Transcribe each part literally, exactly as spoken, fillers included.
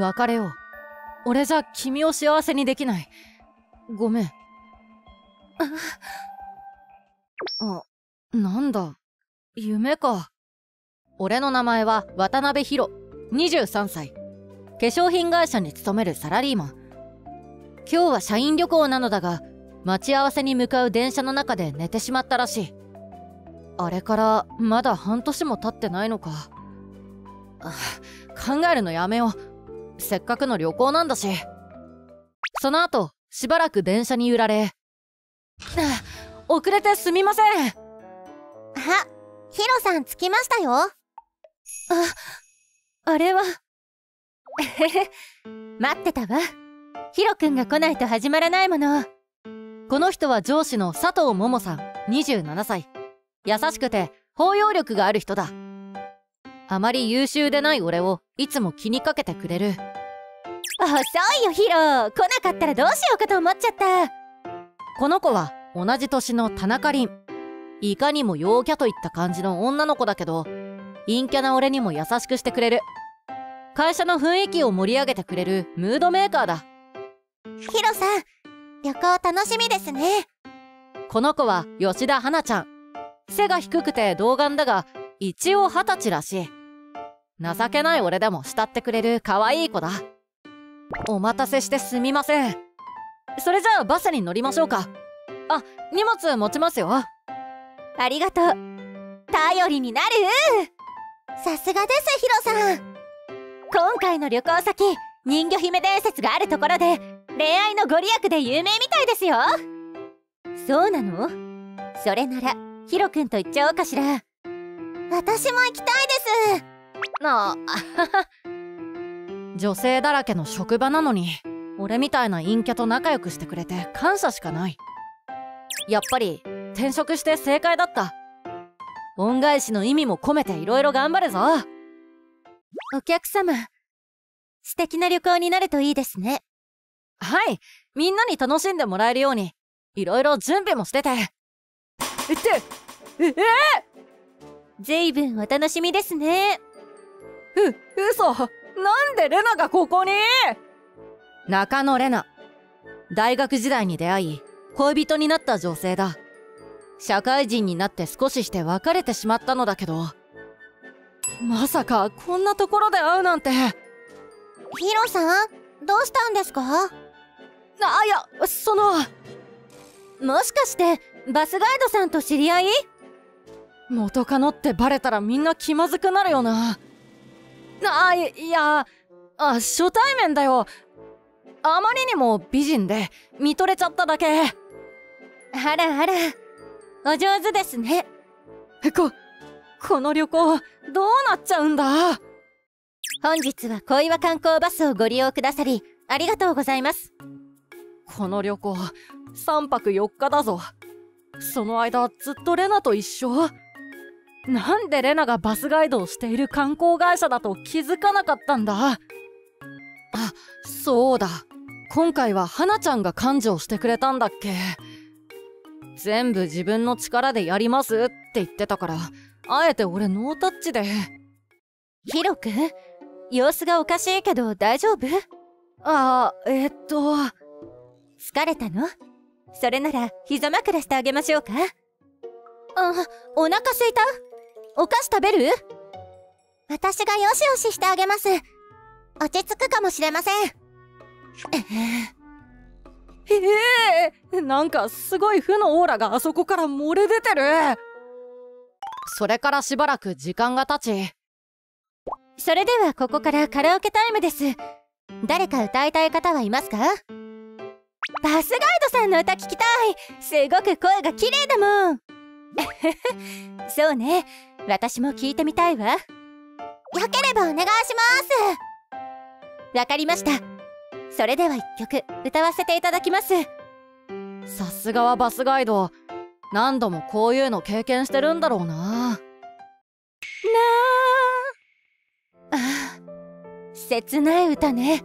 別れよう。俺じゃ君を幸せにできない。ごめん。あ、なんだ。夢か。俺の名前は渡辺博、にじゅうさんさい。化粧品会社に勤めるサラリーマン。今日は社員旅行なのだが、待ち合わせに向かう電車の中で寝てしまったらしい。あれからまだ半年も経ってないのか。あ、考えるのやめよう。せっかくの旅行なんだし。その後しばらく電車に揺られ、遅れてすみません。あ、ヒロさん着きましたよ。あ、あれは。えへへ、待ってたわ。ヒロくんが来ないと始まらないもの。この人は上司の佐藤桃さん、にじゅうななさい。優しくて包容力がある人だ。あまり優秀でない俺をいつも気にかけてくれる。遅いよヒロ、来なかったらどうしようかと思っちゃった。この子は同じ年の田中凛。いかにも陽キャといった感じの女の子だけど、陰キャな俺にも優しくしてくれる。会社の雰囲気を盛り上げてくれるムードメーカーだ。ヒロさん、旅行楽しみですね。この子は吉田花ちゃん。背が低くて童顔だが、一応二十歳らしい。情けない俺でも慕ってくれる可愛い子だ。お待たせしてすみません。それじゃあバスに乗りましょうか。あ、荷物持ちますよ。ありがとう。頼りになる。さすがですヒロさん。今回の旅行先、人魚姫伝説があるところで恋愛のご利益で有名みたいですよ。そうなの？それならヒロくんと行っちゃおうかしら。私も行きたいです。なあ、女性だらけの職場なのに、俺みたいな陰キャと仲良くしてくれて感謝しかない。やっぱり転職して正解だった。恩返しの意味も込めていろいろ頑張るぞ。お客様、素敵な旅行になるといいですね。はい、みんなに楽しんでもらえるように、いろいろ準備もしてて。って、ええー、ずいぶんお楽しみですね。う、嘘。なんでレナがここに？中野レナ。大学時代に出会い、恋人になった女性だ。社会人になって少しして別れてしまったのだけど、まさかこんなところで会うなんて。ヒロさん、どうしたんですか？あ、いや、その、もしかして、バスガイドさんと知り合い？元カノってバレたらみんな気まずくなるよな。あ、いや、あ、初対面だよ。あまりにも美人で見とれちゃっただけ。あらあら、お上手ですね。こ、この旅行、どうなっちゃうんだ。本日は小岩観光バスをご利用くださり、ありがとうございます。この旅行、さんぱくよっかだぞ。その間ずっとレナと一緒？なんでレナがバスガイドをしている観光会社だと気づかなかったんだ。あ、そうだ。今回は花ちゃんが幹事をしてくれたんだっけ。全部自分の力でやりますって言ってたから、あえて俺ノータッチで。ヒロくん、様子がおかしいけど大丈夫？ああ、えっと。疲れたの？それなら膝枕してあげましょうか。あ、お腹すいた？お菓子食べる？私がよしよししてあげます。落ち着くかもしれません。ええー、なんかすごい負のオーラがあそこから漏れ出てる。それからしばらく時間が経ち。それではここからカラオケタイムです。誰か歌いたい方はいますか？バスガイドさんの歌聞きたい。すごく声が綺麗だもん。そうね、私も聞いてみたいわ。よければお願いします。わかりました。それでは一曲歌わせていただきます。さすがはバスガイド、何度もこういうの経験してるんだろうな。なあ、あ、切ない歌ね。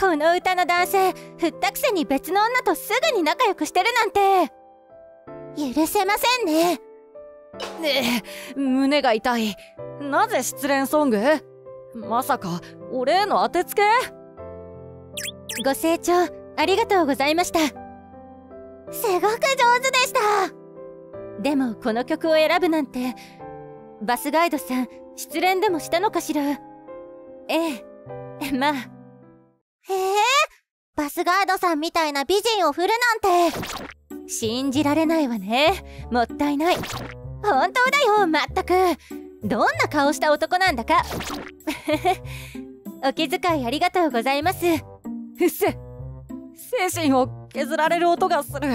この歌の男性、振ったくせに別の女とすぐに仲良くしてるなんて許せませんね。ねえ、胸が痛い。なぜ失恋ソング？まさかお礼の当てつけ？ご清聴ありがとうございました。すごく上手でした。でもこの曲を選ぶなんて、バスガイドさん失恋でもしたのかしら？ええ、まあ。へえ、バスガイドさんみたいな美人を振るなんて信じられないわね。もったいない。本当だよ、まったく。どんな顔した男なんだか。お気遣いありがとうございます。うっせ、精神を削られる音がする。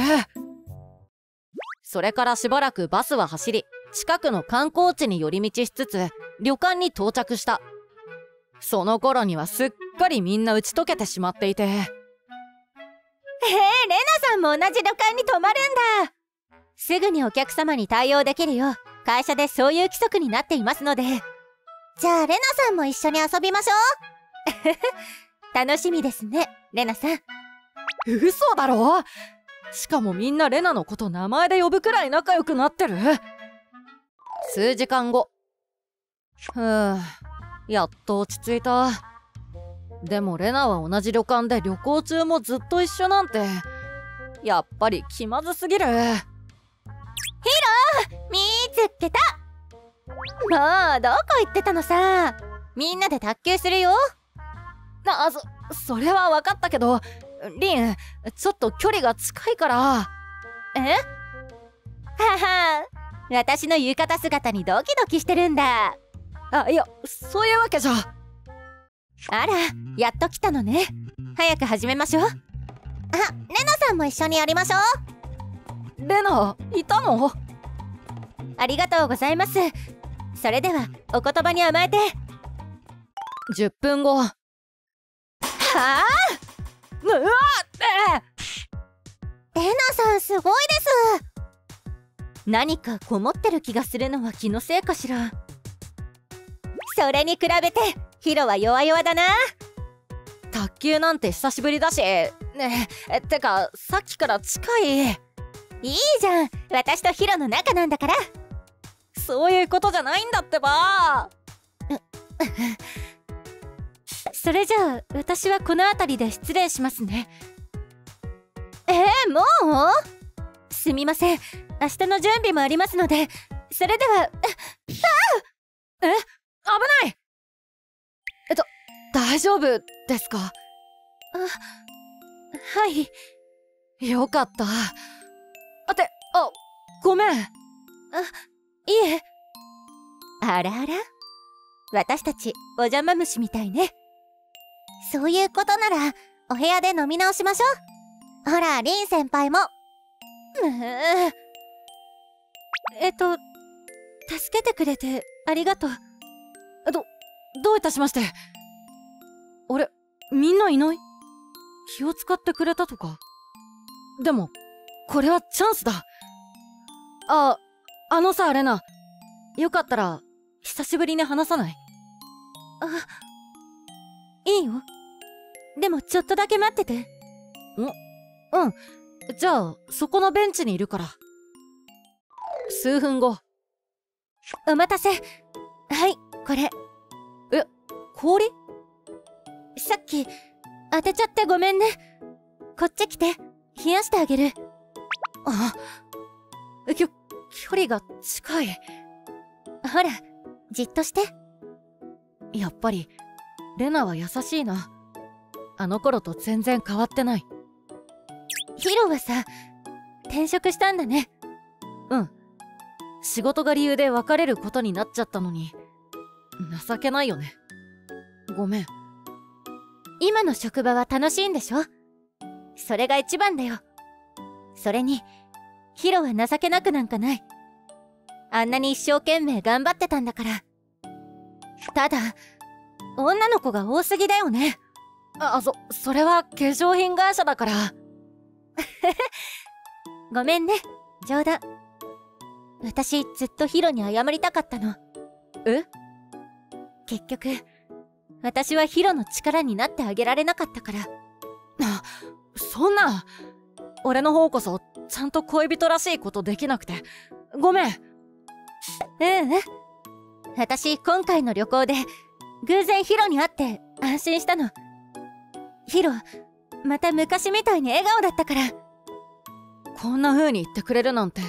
それからしばらくバスは走り、近くの観光地に寄り道しつつ旅館に到着した。その頃にはすっかりみんな打ち解けてしまっていて、えー、レナさんも同じ旅館に泊まるんだ。すぐにお客様に対応できるよう会社でそういう規則になっていますので。じゃあレナさんも一緒に遊びましょう。楽しみですね、レナさん。嘘だろ。しかもみんなレナのこと名前で呼ぶくらい仲良くなってる。数時間後、ふぅ、やっと落ち着いた。でもレナは同じ旅館で旅行中もずっと一緒なんて、やっぱり気まずすぎる。ヒロー、見つけた。もうどこ行ってたのさ。みんなで卓球するよ。な、そ、それは分かったけど、リン、ちょっと距離が近いから。え？はは。私の浴衣姿にドキドキしてるんだ。あ、いや、そういうわけじゃ。あら、やっと来たのね。早く始めましょう。あ、レナさんも一緒にやりましょう。レナ、いたの？ありがとうございます。それでは、お言葉に甘えて。じゅっぷんご。はあ！うわっ！レナさん、すごいです。何かこもってる気がするのは気のせいかしら。それに比べてヒロは弱々だな。卓球なんて久しぶりだしね。え、てかさっきから近い。いいじゃん、私とヒロの仲なんだから。そういうことじゃないんだってば。それじゃあ私はこの辺りで失礼しますね。えー、もう？すみません、明日の準備もありますので。それでは、あっ、え、危ない。えっと、大丈夫ですか？あ、はい。よかった。あて、あ、ごめん。あ、いえ。あらあら。私たち、お邪魔虫みたいね。そういうことなら、お部屋で飲み直しましょう。ほら、リン先輩も。むぅ。えっと、助けてくれてありがとう。ど、どういたしまして。あれ、みんないない？気を使ってくれたとか。でも、これはチャンスだ。あ、あのさ、レナ。よかったら、久しぶりに話さない？あ、いいよ。でも、ちょっとだけ待ってて。ん？うん。じゃあ、そこのベンチにいるから。数分後。お待たせ。はい、これ。え、氷？さっき、当てちゃってごめんね。こっち来て、冷やしてあげる。あ、きょ、距離が近い。ほら、じっとして。やっぱり、レナは優しいな。あの頃と全然変わってない。ヒロはさ、転職したんだね。うん。仕事が理由で別れることになっちゃったのに、情けないよね。ごめん。今の職場は楽しいんでしょ？それが一番だよ。それに、ヒロは情けなくなんかない。あんなに一生懸命頑張ってたんだから。ただ、女の子が多すぎだよね。あ、そ、それは化粧品会社だから。ごめんね、冗談。私、ずっとヒロに謝りたかったの。え？結局、私はヒロの力になってあげられなかったから。な、そんな。俺の方こそ、ちゃんと恋人らしいことできなくて。ごめん。ううん。私、今回の旅行で、偶然ヒロに会って安心したの。ヒロまた昔みたいに笑顔だったから。こんな風に言ってくれるなんて、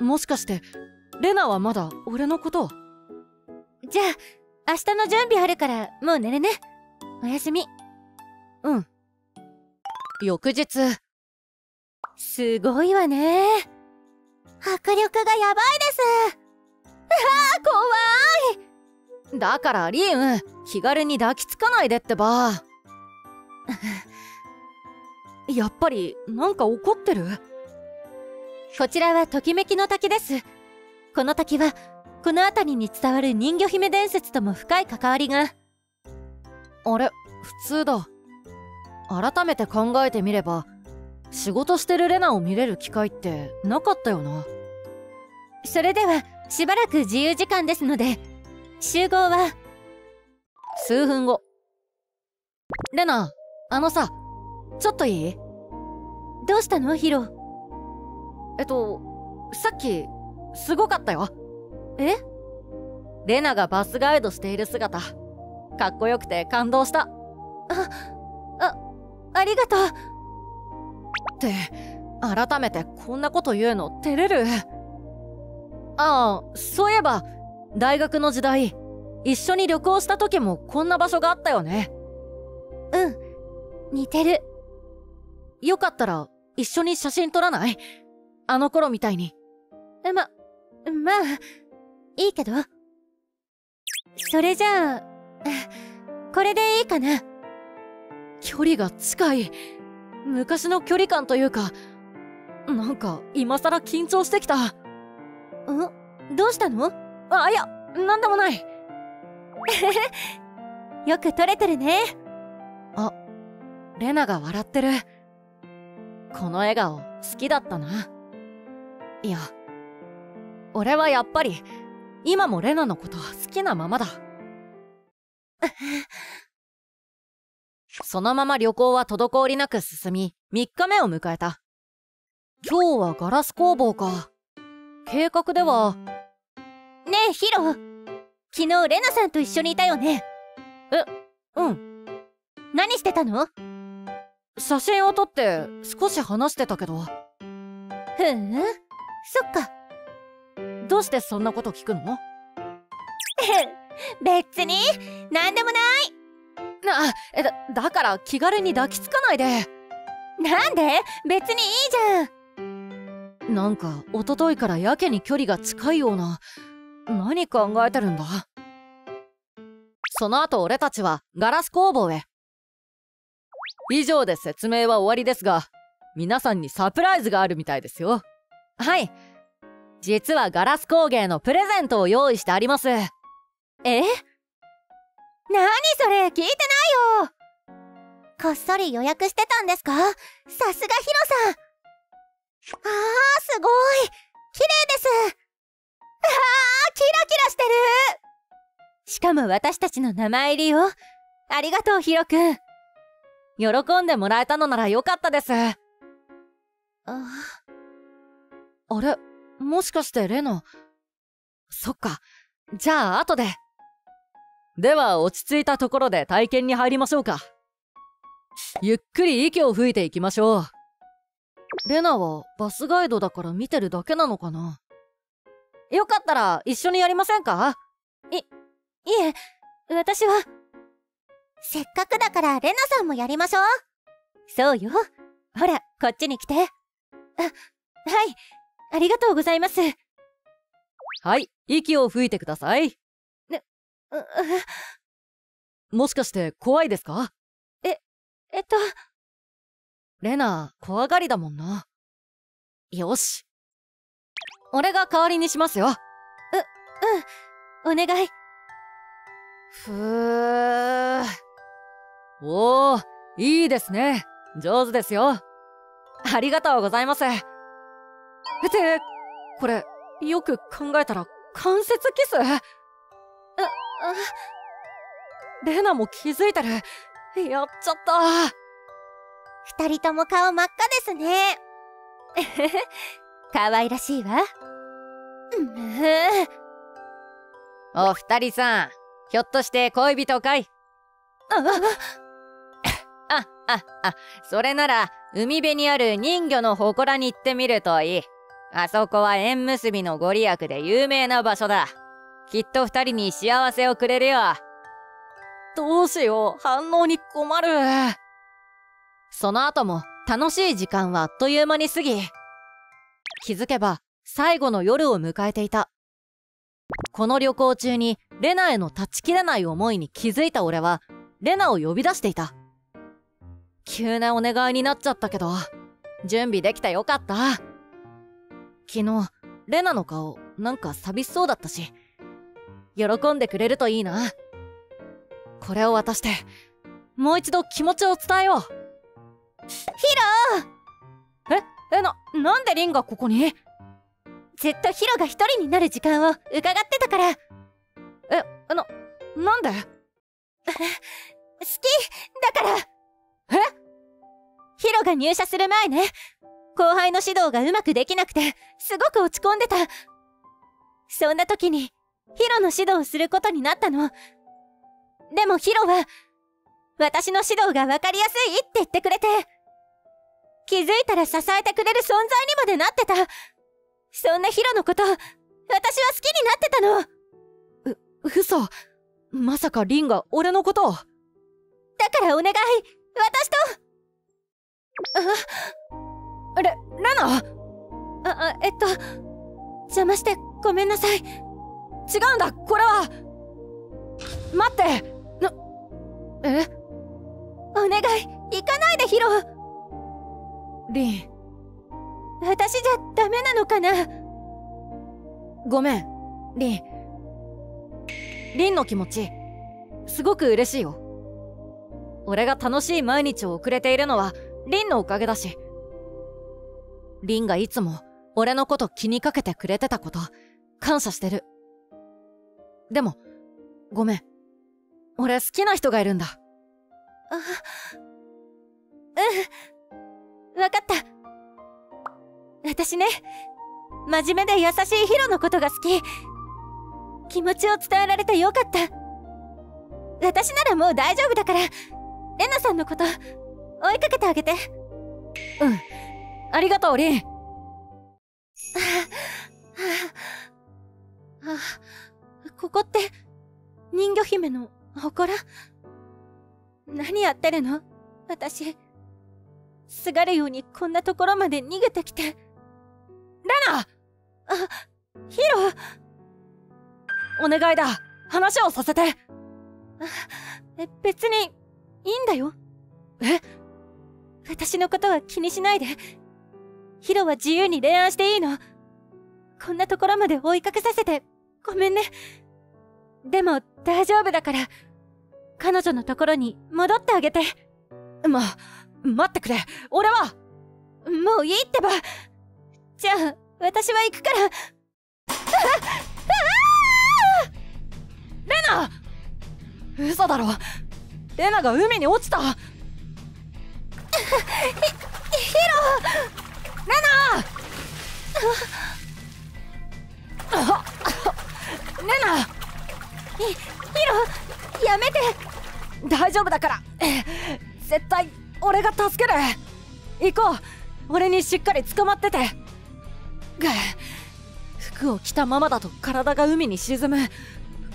もしかしてレナはまだ俺のことを？じゃあ明日の準備あるからもう寝れね。おやすみ。うん。翌日。すごいわね、迫力がやばいです。うわー、怖い。だからリーン、気軽に抱きつかないでってば。やっぱりなんか怒ってる？こちらはときめきの滝です。この滝はこの辺りに伝わる人魚姫伝説とも深い関わりが。あれ、普通だ。改めて考えてみれば、仕事してるレナを見れる機会ってなかったよな。それではしばらく自由時間ですので、集合は。数分後。レナ、あのさ、ちょっといい？どうしたの、ヒロ？えっと、さっきすごかったよ。え？レナがバスガイドしている姿、かっこよくて感動した。あ、あ、ありがとう。って、改めてこんなこと言うの照れる。ああ、そういえば、大学の時代、一緒に旅行した時もこんな場所があったよね。うん、似てる。よかったら、一緒に写真撮らない？あの頃みたいに。ま、まあ、いいけど。それじゃあ、これでいいかな。距離が近い。昔の距離感というか、なんか今更緊張してきた。ん？どうしたの？あ、いや、なんでもない。よく撮れてるね。あ、レナが笑ってる。この笑顔好きだったな。いや、俺はやっぱり今もレナのこと好きなままだ。そのまま旅行は滞りなく進み、みっかめを迎えた。今日はガラス工房か。計画では。ねえヒロ、昨日レナさんと一緒にいたよね。え、うん。何してたの？写真を撮って少し話してたけど。ふーん、そっか。どうしてそんなこと聞くの？別に何でもない。な、え、だ、だから気軽に抱きつかないで。なんで？別にいいじゃん。なんか一昨日からやけに距離が近いような。何考えてるんだ？その後俺たちはガラス工房へ。以上で説明は終わりですが、皆さんにサプライズがあるみたいですよ。はい、実はガラス工芸のプレゼントを用意してあります。え？なにそれ、聞いてないよ。こっそり予約してたんですか？さすがヒロさん。ああ、すごい綺麗です。ああ、キラキラしてる。しかも私たちの名前入りよ。ありがとうヒロくん。喜んでもらえたのならよかったです。ああ、あれ、もしかしてレナ。そっか、じゃあ後で。では落ち着いたところで体験に入りましょうか。ゆっくり息を吹いていきましょう。レナはバスガイドだから見てるだけなのかな。よかったら一緒にやりませんか？い、いえ、私は。せっかくだからレナさんもやりましょう。そうよ、ほらこっちに来て。あ、はい、ありがとうございます。はい、息を吹いてください。もしかして怖いですか？え、えっとレナ怖がりだもんな。よし、俺が代わりにしますよ。う、うん、お願い。ふー、おー、いいですね、上手ですよ。ありがとうございます。ってこれ、よく考えたら関節キス？あ、レナも気づいてる。やっちゃった。二人とも顔真っ赤ですね。可愛らしいわ。お二人さん、ひょっとして恋人かい？あっあっあ、それなら海辺にある人魚の祠に行ってみるといい。あそこは縁結びのご利益で有名な場所だ。きっと二人に幸せをくれるよ。どうしよう、反応に困る。その後も楽しい時間はあっという間に過ぎ、気づけば最後の夜を迎えていた。この旅行中にレナへの断ち切れない思いに気づいた俺はレナを呼び出していた。急なお願いになっちゃったけど、準備できてよかった。昨日、レナの顔、なんか寂しそうだったし、喜んでくれるといいな。これを渡して、もう一度気持ちを伝えよう。ヒロー！え、え、な、なんでリンがここに？ずっとヒロが一人になる時間を伺ってたから。え、な、なんで？好きだから。え？ヒロが入社する前ね、後輩の指導がうまくできなくてすごく落ち込んでた。そんな時にヒロの指導をすることになったの。でもヒロは私の指導が分かりやすいって言ってくれて、気づいたら支えてくれる存在にまでなってた。そんなヒロのこと私は好きになってたの。う、嘘。まさか凛が俺のことを？だからお願い、私と。あ、レ、レナ？あ、あ、えっと、邪魔してごめんなさい。違うんだ、これは。待って、な、え？お願い、行かないで、ヒロ。リン。私じゃダメなのかな？ごめん、リン。リンの気持ち、すごく嬉しいよ。俺が楽しい毎日を送れているのはリンのおかげだし、リンがいつも俺のこと気にかけてくれてたこと感謝してる。でもごめん、俺好きな人がいるんだ。あ、うん、分かった。私ね、真面目で優しいヒロのことが好き。気持ちを伝えられてよかった。私ならもう大丈夫だから、レナさんのこと追いかけてあげて。うん、ありがとう、リン。はあ、はあ、はあ、ここって人魚姫の祠？何やってるの？私すがるようにこんなところまで逃げてきて。レナ！あ、ヒロ、お願いだ、話をさせて。え、別にいいんだよ。え？私のことは気にしないで。ヒロは自由に恋愛していいの。こんなところまで追いかけさせてごめんね。でも大丈夫だから、彼女のところに戻ってあげて。ま、待ってくれ、俺は。もういいってば。じゃあ、私は行くから。あああ、レナ！嘘だろ、レナが海に落ちた。ヒロ、レナ！レナ、ヒロ、やめて。大丈夫だから、絶対俺が助ける。行こう、俺にしっかり捕まってて。服を着たままだと体が海に沈む。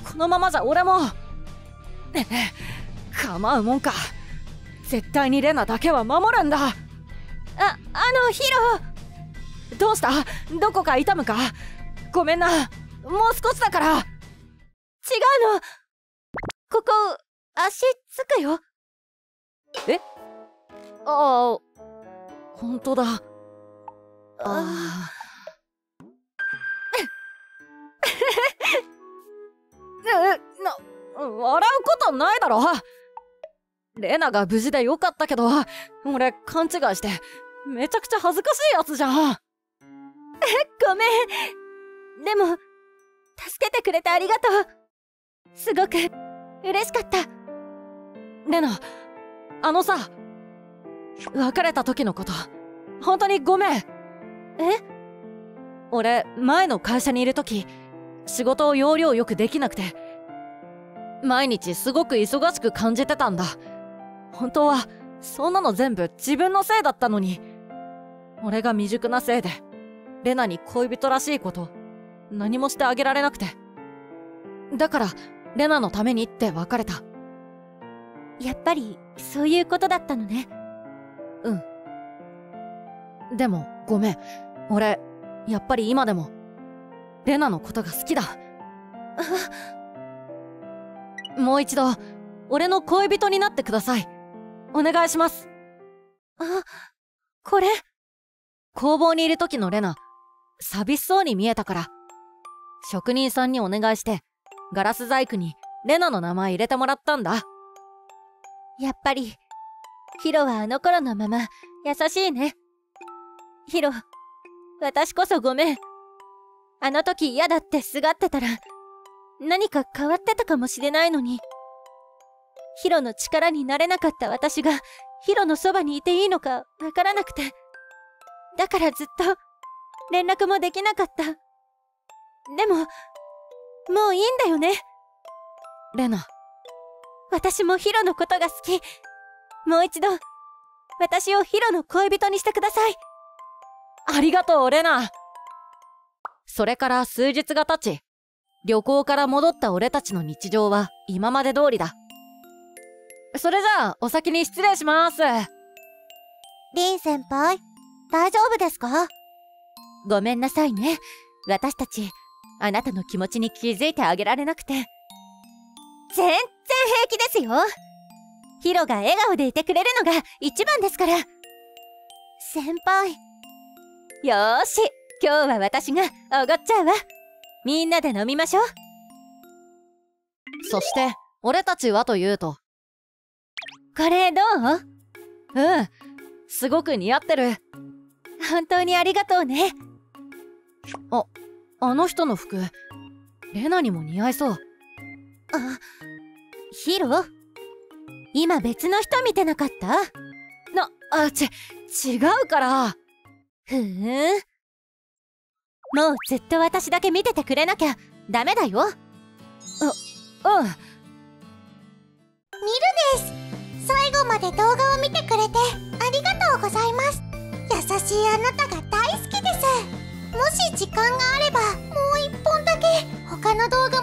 このままじゃ俺も。ねえ、構うもんか。絶対にレナだけは守るんだ。あ、あの、ヒロ、どうした？どこか痛むか？ごめんな、もう少しだから。違うの、ここ足つくよ。え？ああ、本当だ。ああえな笑うことないだろ。レナが無事でよかったけど、俺勘違いしてめちゃくちゃ恥ずかしいやつじゃん。ごめん。でも助けてくれてありがとう。すごく嬉しかった。レナ、あのさ、別れた時のこと本当にごめん。え？俺前の会社にいる時、仕事を要領よくできなくて、毎日すごく忙しく感じてたんだ。本当はそんなの全部自分のせいだったのに。俺が未熟なせいでレナに恋人らしいこと何もしてあげられなくて、だからレナのためにって別れた。やっぱりそういうことだったのね。うん。でもごめん、俺やっぱり今でもレナのことが好きだ。もう一度俺の恋人になってください。お願いします。あ、これ工房にいる時のレナ、寂しそうに見えたから職人さんにお願いしてガラス細工にレナの名前入れてもらったんだ。やっぱりヒロはあの頃のまま優しいね。ヒロ、私こそごめん。あの時嫌だってすがってたら何か変わってたかもしれないのに。ヒロの力になれなかった私がヒロのそばにいていいのかわからなくて、だからずっと連絡もできなかった。でももういいんだよね、レナ。私もヒロのことが好き。もう一度私をヒロの恋人にしてください。ありがとう、レナ。それから数日が経ち、旅行から戻った俺たちの日常は今まで通りだ。それじゃあお先に失礼します。リン先輩、大丈夫ですか？ごめんなさいね、私たちあなたの気持ちに気づいてあげられなくて。全然平気ですよ。ヒロが笑顔でいてくれるのが一番ですから。先輩、よーし、今日は私がおごっちゃうわ。みんなで飲みましょう。そして俺たちはというと、これどう？うん、すごく似合ってる。本当にありがとうね。あ、あの人の服レナにも似合いそう。あ、ヒロ、今別の人見てなかった？な、あ、ち、違うから。ふーん、もうずっと私だけ見ててくれなきゃダメだよ。あ、うん。ミルです。最後まで動画を見てくれてありがとうございます。優しいあなたが大好きです。もし時間があればもう一本だけ他の動画